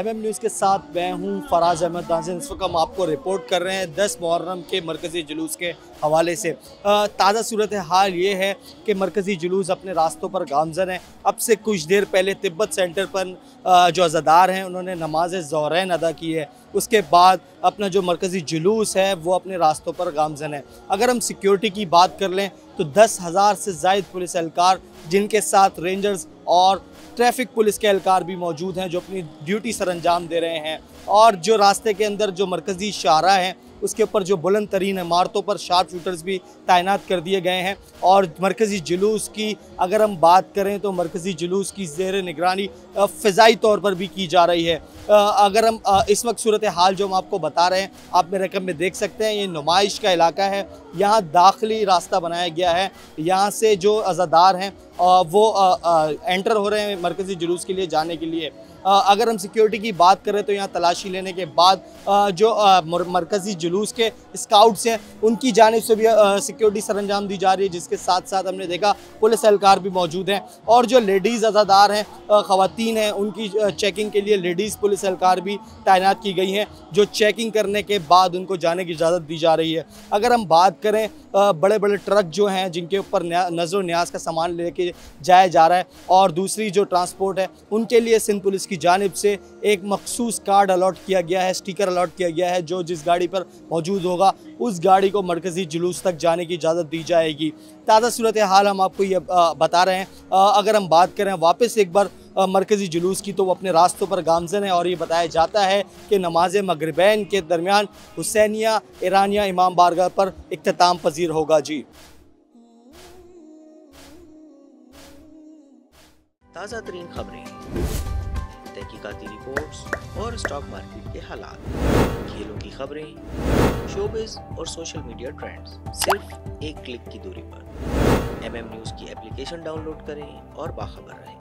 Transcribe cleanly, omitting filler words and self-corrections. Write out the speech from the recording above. MM news के साथ मैं हूँ फराज अहमद। इस वक्त हम आपको रिपोर्ट कर रहे हैं 10 मुहर्रम के मरकज़ी जुलूस के हवाले से। ताज़ा सूरत हाल ये है कि मरकज़ी जुलूस अपने रास्तों पर गामज़न है। अब से कुछ देर पहले तिब्बत सेंटर पर जो अज़ादार हैं उन्होंने नमाज ज़ोहरैन अदा की है, उसके बाद अपना जो मरकज़ी जुलूस है वो अपने रास्तों पर गामज़न है। अगर हम सिक्योरिटी की बात कर लें तो 10,000 से ज़ायद पुलिस एहलकार जिनके साथ रेंजर्स और ट्रैफिक पुलिस के एहलकार भी मौजूद हैं जो अपनी ड्यूटी सरअंजाम दे रहे हैं। और जो रास्ते के अंदर जो मरकज़ी शाहरा है उसके ऊपर जो बुलंद तरीन इमारतों पर शार्प शूटर्स भी तैनात कर दिए गए हैं। और मरकज़ी जुलूस की अगर हम बात करें तो मरकज़ी जुलूस की ज़ेर निगरानी फ़िज़ाई तौर पर भी की जा रही है। अगर हम इस वक्त सूरत हाल जो हम आपको बता रहे हैं आप मेरे रकम में देख सकते हैं, ये नुमाइश का इलाका है, यहाँ दाखिली रास्ता बनाया गया है। यहाँ से जो अज़ादार हैं वो एंटर हो रहे हैं मरकज़ी जुलूस के लिए जाने के लिए। अगर हम सिक्योरिटी की बात करें तो यहाँ तलाशी लेने के बाद जो मरकज़ी जुलूस के स्काउट्स हैं उनकी जानिब से भी सिक्योरिटी सरंजाम दी जा रही है, जिसके साथ साथ हमने देखा पुलिस एहलकार भी मौजूद हैं। और जो लेडीज़ अज़ादार हैं ख़वातीन हैं उनकी चेकिंग के लिए लेडीज़ पुलिस एहलकार भी तैनात की गई हैं, जो चेकिंग करने के बाद उनको जाने की इजाज़त दी जा रही है। अगर हम बात करें बड़े बड़े ट्रक जो हैं जिनके ऊपर नज़र न्याज का सामान लेके जाया जा रहा है और दूसरी जो ट्रांसपोर्ट है उनके लिए सिंध पुलिस की जानिब से एक मखसूस कार्ड अलाट किया गया है, स्टिकर अलाट किया गया है, जो जिस गाड़ी पर मौजूद होगा उस गाड़ी को मरकज़ी जुलूस तक जाने की इजाज़त दी जाएगी। ताज़ा सूरत हाल हम आपको ये बता रहे हैं। अगर हम बात करें वापस एक बार मरकज़ी जुलूस की तो वो अपने रास्तों पर गामज़न है। और ये बताया जाता है कि नमाज मगरिबैन के दरमियान हुसैनिया ईरानिया इमामबारगाह पर इख्तिताम पजीर होगा। जी ताज़ा तरीन खबरें, तहकीकाती रिपोर्ट्स और स्टॉक मार्केट के हालात, खेलों की खबरें, शोबिज़ और सोशल मीडिया ट्रेंड्स सिर्फ एक क्लिक की दूरी पर। MM न्यूज़ की एप्लीकेशन डाउनलोड करें और बाखबर रहें।